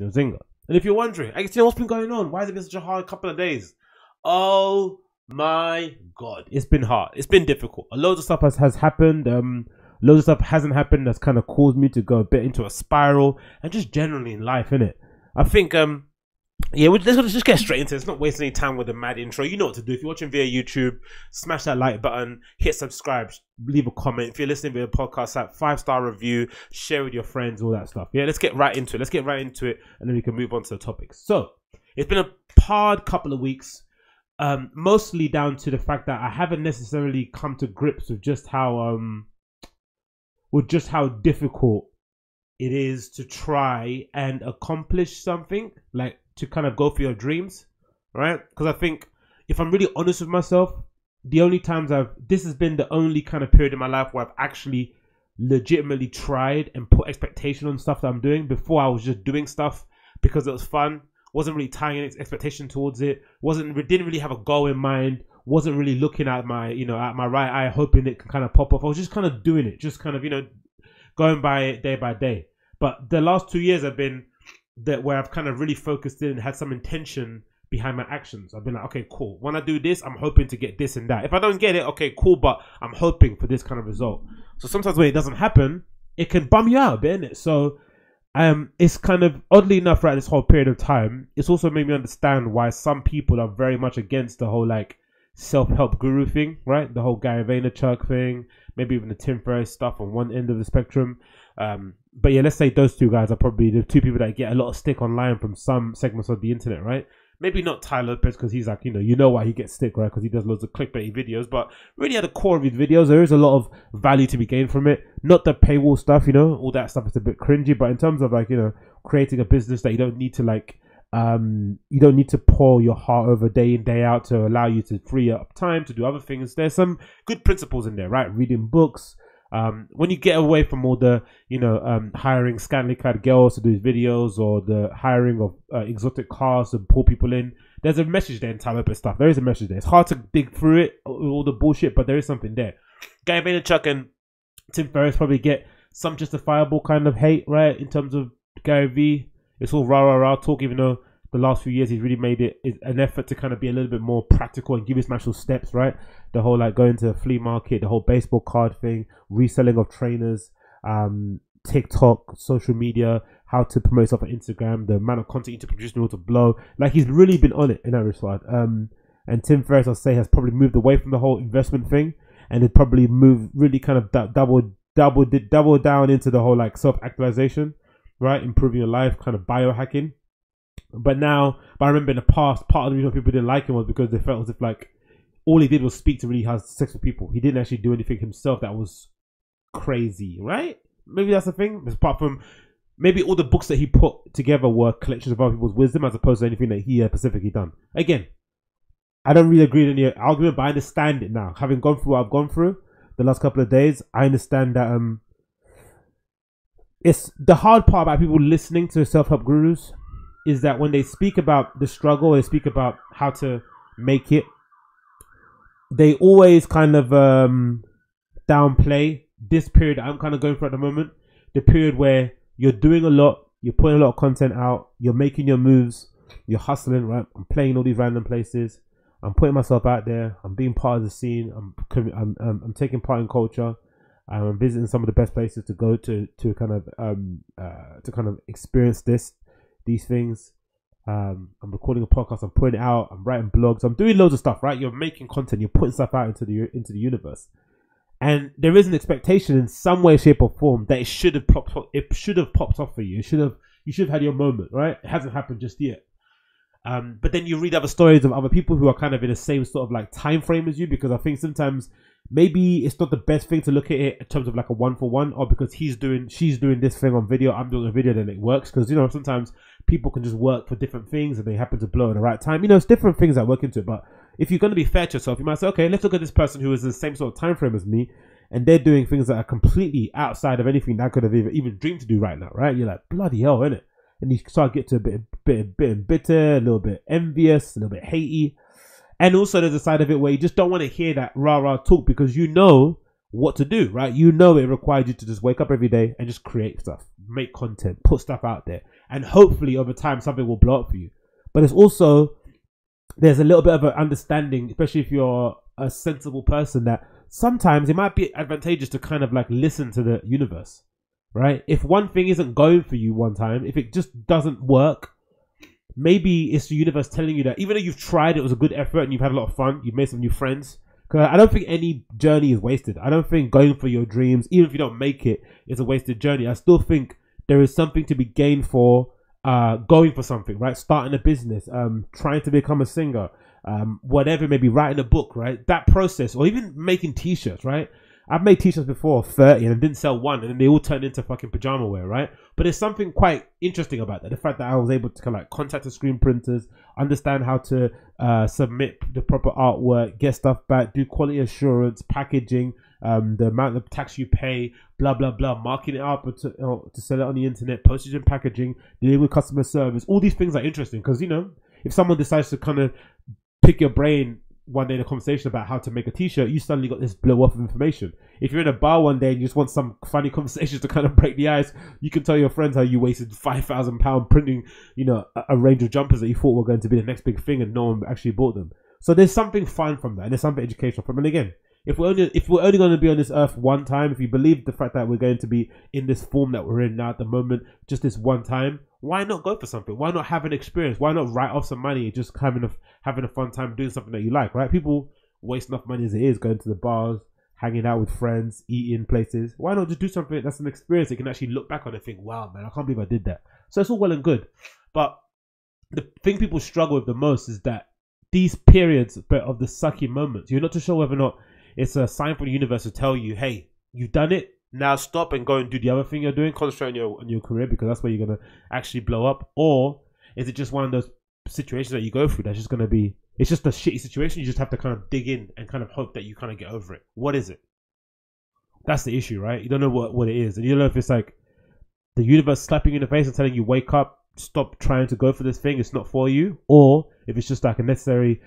You know, Zinger. And if you're wondering, Agostino, what's been going on? Why has it been such a hard couple of days? Oh my God, it's been hard. It's been difficult. A load of stuff has happened. Loads of stuff hasn't happened that's kind of caused me to go a bit into a spiral, and just generally in life, innit? I think, yeah, let's just get straight into it. It's not wasting any time with a mad intro. You know what to do. If you're watching via YouTube, smash that like button, hit subscribe, leave a comment. If you're listening via podcast app, 5-star review, share with your friends, all that stuff. Yeah, let's get right into it. Let's get right into it, and then we can move on to the topics. So, it's been a hard couple of weeks, mostly down to the fact that I haven't necessarily come to grips with just how difficult it is to try and accomplish something, like to kind of go for your dreams, right? Because I think if I'm really honest with myself, this has been the only kind of period in my life where I've actually legitimately tried and put expectation on stuff that I'm doing. Before, I was just doing stuff because it was fun, wasn't really tying any expectation towards it, didn't really have a goal in mind, wasn't really looking at my right eye hoping it can kind of pop off. I was just kind of doing it, just kind of, you know, going by it day by day. But the last 2 years have been that where I've kind of really focused in and had some intention behind my actions. I've been like, okay, cool, when I do this, I'm hoping to get this and that. If I don't get it, okay, cool, but I'm hoping for this kind of result. So sometimes when it doesn't happen, it can bum you out a bit, innit? So it's kind of, oddly enough, right, this whole period of time, it's also made me understand why some people are very much against the whole like self-help guru thing, right? The whole Gary Vaynerchuk thing, maybe even the Tim Ferriss stuff on one end of the spectrum. But yeah, let's say those two guys are probably the two people that get a lot of stick online from some segments of the internet, right? Maybe not Ty Lopez, because he's like, you know why he gets stick, right? Because he does loads of clickbaity videos. But really at the core of his videos, there is a lot of value to be gained from it. Not the paywall stuff, you know, all that stuff is a bit cringy. But in terms of like, you know, creating a business that you don't need to like, you don't need to pour your heart over day in day out to allow you to free up time to do other things. There's some good principles in there, right? Reading books, when you get away from all the hiring scantily clad girls to do videos, or the hiring of exotic cars to pull people in. There's a message there in Ty Lopez stuff. There is a message there. It's hard to dig through it, all the bullshit, but there is something there. Gary Vaynerchuk and Tim Ferriss probably get some justifiable kind of hate, right? In terms of Gary V, it's all rah-rah-rah talk, even though the last few years he's really made it an effort to kind of be a little bit more practical and give you some actual steps, right? The whole like going to the flea market, the whole baseball card thing, reselling of trainers, TikTok, social media, how to promote yourself on Instagram, the amount of content you need to produce in order to blow. Like, he's really been on it in that regard. And Tim Ferriss, I'll say, has probably moved away from the whole investment thing, and it probably moved really kind of double down into the whole like self-actualization, right? Improving your life, kind of biohacking. But I remember in the past, part of the reason people didn't like him was because they felt as if like all he did was speak to really high successful people. He didn't actually do anything himself that was crazy, right? Maybe that's the thing. Apart from maybe all the books that he put together were collections of other people's wisdom, as opposed to anything that he had specifically done. Again, I don't really agree with any argument, but I understand it now. Having gone through what I've gone through the last couple of days, I understand that it's the hard part about people listening to self-help gurus is that when they speak about the struggle, they speak about how to make it, they always kind of downplay this period that I'm kind of going through at the moment, the period where you're doing a lot, you're putting a lot of content out, you're making your moves, you're hustling, right? I'm playing all these random places, I'm putting myself out there, I'm being part of the scene, I'm taking part in culture, I'm visiting some of the best places to go to kind of experience these things. I'm recording a podcast, I'm putting it out, I'm writing blogs, I'm doing loads of stuff, right? You're making content, you're putting stuff out into the universe, and there is an expectation in some way, shape, or form that it should have popped off for you. You should have had your moment, right? It hasn't happened just yet. But then you read other stories of other people who are kind of in the same sort of like time frame as you, because I think sometimes maybe it's not the best thing to look at it in terms of like a one-for-one, or because she's doing this thing on video, I'm doing a video, then it works. Because, you know, sometimes people can just work for different things and they happen to blow at the right time. You know, it's different things that work into it. But if you're going to be fair to yourself, you might say, okay, let's look at this person who is in the same sort of time frame as me, and they're doing things that are completely outside of anything that I could have even dreamed to do right now, right? You're like, bloody hell, innit? And you start to get to a bit bitter, a little bit envious, a little bit hatey. And also there's a side of it where you just don't want to hear that rah-rah talk, because you know what to do, right? You know it requires you to just wake up every day and just create stuff, make content, put stuff out there. and hopefully over time something will blow up for you. But it's also, there's a little bit of an understanding, especially if you're a sensible person, that sometimes it might be advantageous to kind of like listen to the universe, right? If one thing isn't going for you one time, if it just doesn't work, maybe it's the universe telling you that even though you've tried, it was a good effort and you've had a lot of fun, you've made some new friends. Because I don't think any journey is wasted. I don't think going for your dreams, even if you don't make it, is a wasted journey. I still think there is something to be gained for going for something, right? Starting a business, trying to become a singer, whatever it may be, writing a book, right? That process, or even making t-shirts, right? I've made t-shirts before 30 and I didn't sell one, and then they all turned into fucking pajama wear, right? But there's something quite interesting about that. The fact that I was able to kind of like contact the screen printers, understand how to submit the proper artwork, get stuff back, do quality assurance, packaging, the amount of tax you pay, blah, blah, blah, marking it up to sell it on the internet, postage and packaging, dealing with customer service. All these things are interesting because, you know, if someone decides to kind of pick your brain one day in a conversation about how to make a t-shirt, you suddenly got this blow up of information. If you're in a bar one day and you just want some funny conversations to kind of break the ice, you can tell your friends how you wasted £5,000 printing, you know, a range of jumpers that you thought were going to be the next big thing and no one actually bought them. So there's something fun from that, and there's something educational from it. And again, if we're only going to be on this earth one time, if you believe the fact that we're going to be in this form that we're in now at the moment, just this one time, why not go for something? Why not have an experience? Why not write off some money and just having a fun time doing something that you like, right? People waste enough money as it is, going to the bars, hanging out with friends, eating places. Why not just do something that's an experience that you can actually look back on and think, wow, man, I can't believe I did that. So it's all well and good. But the thing people struggle with the most is that these periods of the sucky moments, you're not too sure whether or not it's a sign from the universe to tell you, hey, you've done it. Now stop and go and do the other thing you're doing. Concentrate on your career, because that's where you're going to actually blow up. Or is it just one of those situations that you go through that's just going to be, it's just a shitty situation. You just have to kind of dig in and kind of hope that you kind of get over it. What is it? That's the issue, right? You don't know what it is. And you don't know if it's like the universe slapping you in the face and telling you, wake up, stop trying to go for this thing. It's not for you. Or if it's just like a necessary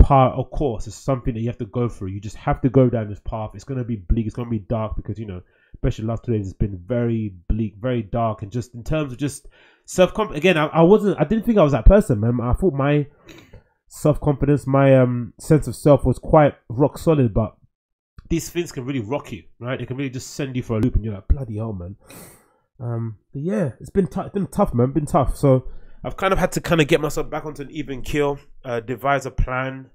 part of course, it's something that you have to go through. You just have to go down this path. It's going to be bleak, it's going to be dark, because, you know, especially the last 2 days, it's been very bleak, very dark. And just in terms of just self-confidence, again, I didn't think I was that person, man. I thought my self-confidence, my sense of self was quite rock solid, but these things can really rock you, right? They can really just send you for a loop, and you're like, bloody hell, man. But yeah, it's been tough, man. So I've kind of had to kind of get myself back onto an even keel, devise a plan,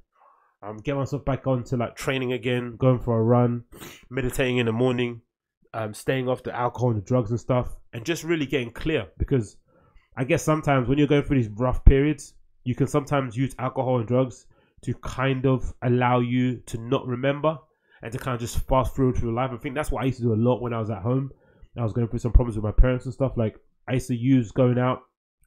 get myself back onto like training again, going for a run, meditating in the morning, staying off the alcohol and the drugs and stuff, and just really getting clear. Because I guess sometimes when you're going through these rough periods, you can sometimes use alcohol and drugs to kind of allow you to not remember and to kind of just fast forward through life. I think that's what I used to do a lot when I was at home. I was going through some problems with my parents and stuff. Like, I used to use going out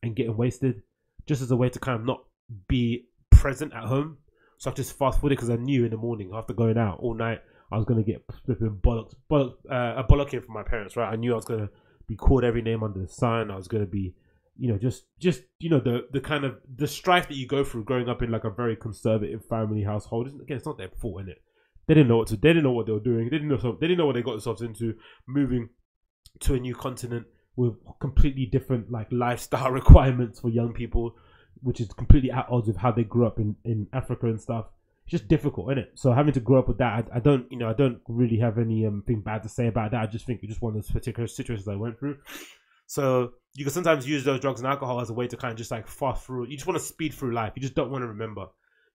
and getting wasted just as a way to kind of not be present at home. So I just fast forwarded, because I knew in the morning after going out all night I was going to get flipping bollocking from my parents, right? I knew I was going to be called every name under the sun. I was going to be, you know, just you know, the kind of the strife that you go through growing up in like a very conservative family household. Again, it's not their fault, innit? They didn't know what to, they didn't know what they were doing, they didn't know what they got themselves into, moving to a new continent with completely different like lifestyle requirements for young people, which is completely at odds with how they grew up in Africa and stuff. It's just difficult, isn't it? So having to grow up with that, I don't really have any thing bad to say about that. I just think it's just one of those particular situations I went through. So you can sometimes use those drugs and alcohol as a way to kind of just like fast through. You just want to speed through life. You just don't want to remember.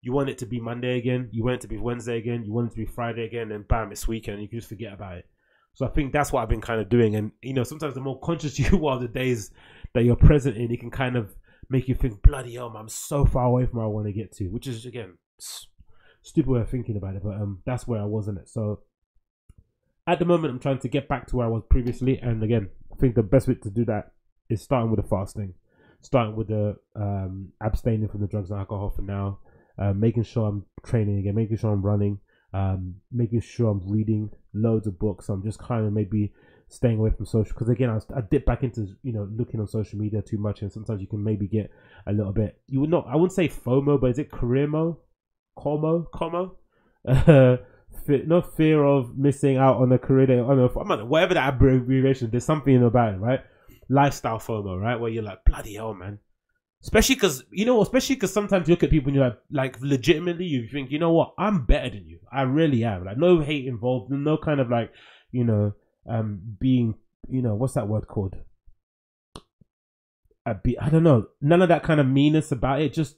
You want it to be Monday again. You want it to be Wednesday again. You want it to be Friday again. And bam, it's weekend. You can just forget about it. So I think that's what I've been kind of doing. And, you know, sometimes the more conscious you are of the days that you're present in, it can kind of make you think, bloody hell, man, I'm so far away from where I want to get to, which is, again, stupid way of thinking about it. But that's where I was in it. So at the moment, I'm trying to get back to where I was previously. And again, I think the best way to do that is starting with the fasting, starting with the abstaining from the drugs and alcohol for now, making sure I'm training again, making sure I'm running, making sure I'm reading loads of books. I'm just kind of maybe staying away from social, because again, I dip back into, you know, looking on social media too much, and sometimes you can maybe get a little bit, you would not, I wouldn't say FOMO, but is it fear of missing out on a career day, whatever that abbreviation, there's something about it, right? lifestyle FOMO, right? Where you're like, bloody hell, man. Especially because sometimes you look at people and you're like legitimately, you think, you know what, I'm better than you. I really am. Like, no hate involved, no kind of like, you know, being, you know, what's that word called? I don't know. None of that kind of meanness about it. Just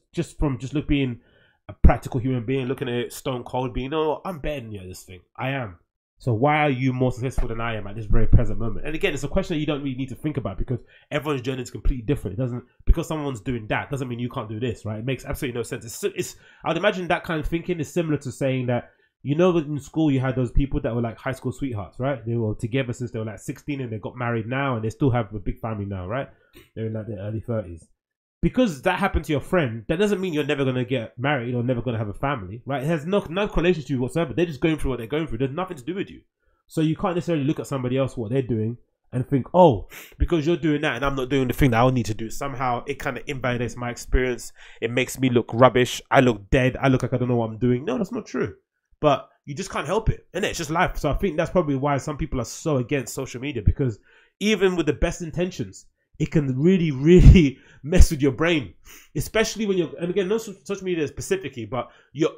being a practical human being, looking at it stone cold, being, oh, I'm better than you at this thing. I am. So why are you more successful than I am at this very present moment? And again, it's a question that you don't really need to think about, because everyone's journey is completely different. It doesn't, because someone's doing that doesn't mean you can't do this, right? It makes absolutely no sense. It's I'd imagine that kind of thinking is similar to saying that, you know, that in school you had those people that were like high school sweethearts, right? They were together since they were like 16 and they got married now and they still have a big family now, right? They're in like their early 30s. Because that happened to your friend, that doesn't mean you're never going to get married or never going to have a family, right? It has no correlation to you whatsoever. They're just going through what they're going through. There's nothing to do with you. So you can't necessarily look at somebody else, what they're doing, and think, oh, because you're doing that and I'm not doing the thing that I'll need to do, somehow it kind of invalidates my experience. It makes me look rubbish. I look dead. I look like I don't know what I'm doing. No, that's not true. But you just can't help it, innit? It's just life. So I think that's probably why some people are so against social media, because even with the best intentions, it can really, really mess with your brain, especially when you're, and again, not social media specifically, but your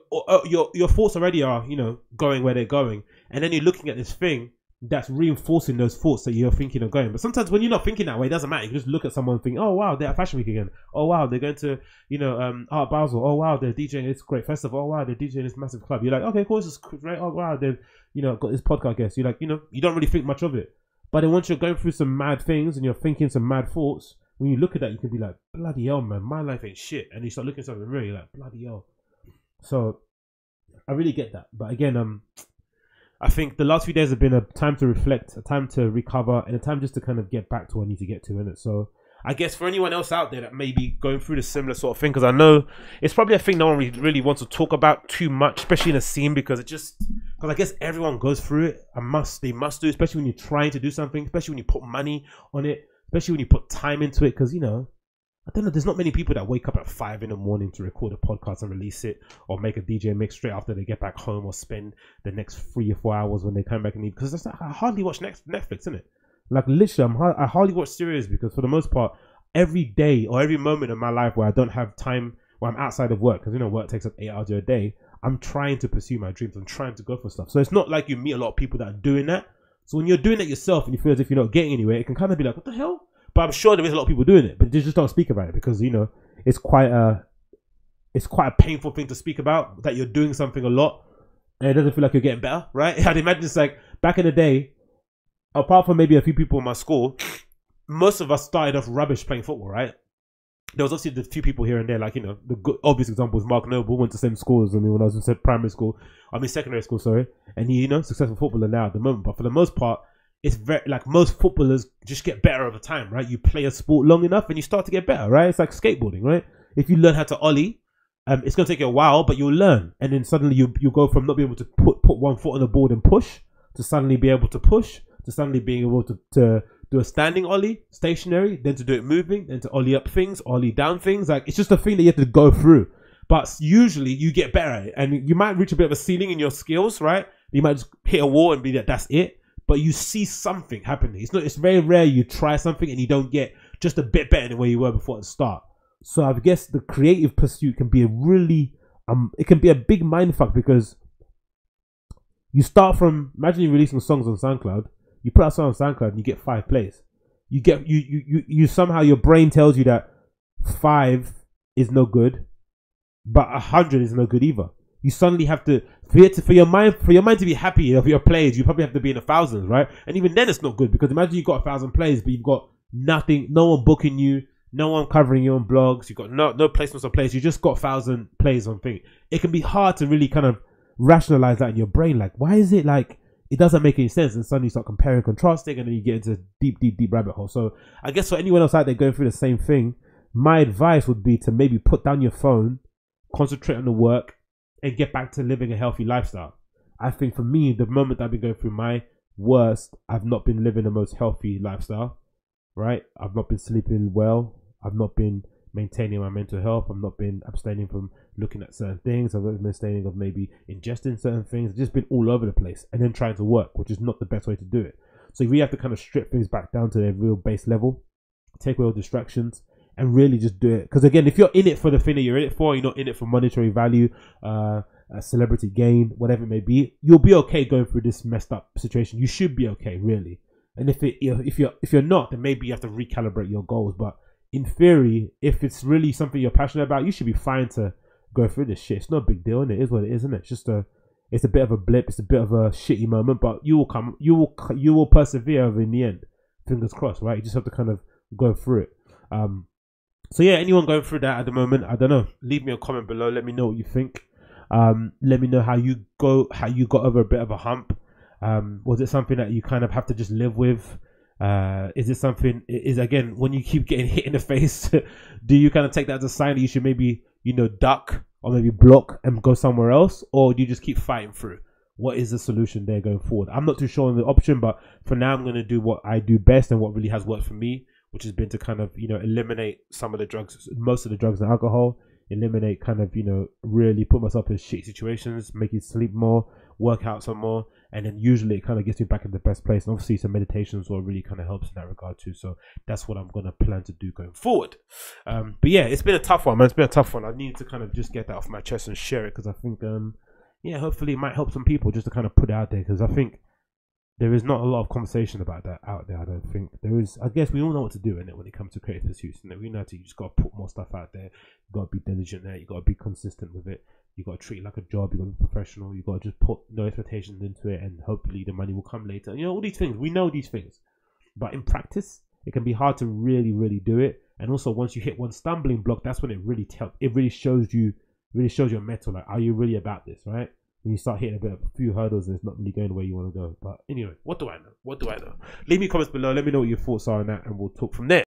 thoughts already are, you know, going where they're going. And then you're looking at this thing that's reinforcing those thoughts that you're thinking of going. But sometimes when you're not thinking that way, it doesn't matter. You can just look at someone and think, oh, wow, they're at Fashion Week again. Oh, wow, they're going to, you know, Art Basel. Oh, wow, they're DJing this great festival. Oh, wow, they're DJing this massive club. You're like, okay, cool, this is great. Oh, wow, they've, you know, got this podcast guest. You're like, you know, you don't really think much of it. But then once you're going through some mad things and you're thinking some mad thoughts, when you look at that, you can be like, bloody hell, man, my life ain't shit. And you start looking at something real, you're like, bloody hell. So I really get that. But again, I think the last few days have been a time to reflect, a time to recover, and a time just to kind of get back to what I need to get to, innit? So I guess for anyone else out there that may be going through the similar sort of thing, because I know it's probably a thing no one really wants to talk about too much, especially in a scene, because I guess everyone goes through it. They must do, especially when you're trying to do something, especially when you put money on it, especially when you put time into it. Because, you know, I don't know, there's not many people that wake up at 5 in the morning to record a podcast and release it, or make a DJ mix straight after they get back home, or spend the next 3 or 4 hours when they come back and eat. Because that's not, I hardly watch Netflix, innit? Like, literally, I hardly watch series, because for the most part, every day or every moment of my life where I don't have time, where I'm outside of work, because, you know, work takes up 8 hours a day, I'm trying to pursue my dreams. I'm trying to go for stuff. So it's not like you meet a lot of people that are doing that. So when you're doing that yourself and you feel as if you're not getting anywhere, it can kind of be like, what the hell? But I'm sure there is a lot of people doing it, but they just don't speak about it, because, you know, it's quite a painful thing to speak about, that you're doing something a lot and it doesn't feel like you're getting better, right? I'd imagine it's like back in the day, apart from maybe a few people in my school, most of us started off rubbish playing football, right? There was obviously the few people here and there, like, you know, the good, obvious example is Mark Noble, went to the same school as me when I was in secondary school, sorry. And he, you know, successful footballer now at the moment. But for the most part, it's very, like, most footballers just get better over time, right? You play a sport long enough and you start to get better, right? It's like skateboarding, right? If you learn how to ollie, it's going to take you a while, but you'll learn. And then suddenly you go from not being able to put one foot on the board and push, to suddenly be able to push, to suddenly being able to do a standing ollie, stationary, then to do it moving, then to ollie up things, ollie down things. Like, it's just a thing that you have to go through. But usually you get better at it, and you might reach a bit of a ceiling in your skills, right? You might just hit a wall and be like, that's it. But you see something happening. It's very rare you try something and you don't get just a bit better than where you were before at the start. So I guess the creative pursuit can be a really, it can be a big mindfuck, because you start from, imagine you releasing songs on SoundCloud. You put out song on SoundCloud and you get 5 plays. You somehow, your brain tells you that 5 is no good, but 100 is no good either. You suddenly have to, for your mind to be happy of your plays, you probably have to be in the thousands, right? And even then it's not good, because imagine you've got 1,000 plays, but you've got nothing, no one booking you, no one covering you on blogs, you've got no placements on plays, you just got 1,000 plays on thing. It can be hard to really kind of rationalize that in your brain. Like, why is it like, it doesn't make any sense, and suddenly you start comparing, contrasting, and then you get into a deep rabbit hole. So I guess for anyone else out there going through the same thing, my advice would be to maybe put down your phone, concentrate on the work, and get back to living a healthy lifestyle. I think for me, the moment I've been going through my worst, I've not been living the most healthy lifestyle, right? I've not been sleeping well. I've not been maintaining my mental health. I've not been abstaining from looking at certain things. I've been abstaining of maybe ingesting certain things. I've just been all over the place, and then trying to work, which is not the best way to do it. So you really have to kind of strip things back down to their real base level, take away all distractions, and really just do it. Because again, if you're in it for the thing that you're in it for, you're not in it for monetary value, celebrity gain, whatever it may be, you'll be okay going through this messed up situation. You should be okay, really. And if you're not, then maybe you have to recalibrate your goals. But in theory, if it's really something you're passionate about, you should be fine to go through this shit. It's not a big deal, and it is what it is, isn't it? It's just it's a bit of a blip. It's a bit of a shitty moment, but you will persevere in the end. Fingers crossed, right? You just have to kind of go through it. So yeah, anyone going through that at the moment, I don't know. Leave me a comment below. Let me know what you think. Let me know how you got over a bit of a hump. Was it something that you kind of have to just live with? Is it something? Is again when you keep getting hit in the face, do you kind of take that as a sign that you should maybe duck or maybe block and go somewhere else, or do you just keep fighting through? What is the solution there going forward? I'm not too sure on the option, but for now I'm going to do what I do best and what really has worked for me, which has been to kind of eliminate some of the drugs, most of the drugs and alcohol, eliminate kind of really put myself in shitty situations, make you sleep more, work out some more, and then usually it kind of gets me back in the best place. And obviously some meditations will really kind of helps in that regard too. So that's what I'm going to plan to do going forward. But yeah, it's been a tough one, man. It's been a tough one. I needed to kind of just get that off my chest and share it, because I think, yeah, hopefully it might help some people just to kind of put it out there, because I think there is not a lot of conversation about that out there. I don't think there is. I guess we all know what to do in it when it comes to creative pursuits, and we know that you just got to put more stuff out there. You got to be diligent there. You got to be consistent with it. You got to treat it like a job. You got to be professional. You got to just put no expectations into it, and hopefully the money will come later. All these things. We know these things, but in practice, it can be hard to really, really do it. And also, once you hit one stumbling block, that's when it really tells. It really shows your mettle. Like, are you really about this, right? When you start hitting a few hurdles and it's not really going the way you want to go. But anyway, what do I know? Leave me comments below. Let me know what your thoughts are on that, and we'll talk from there.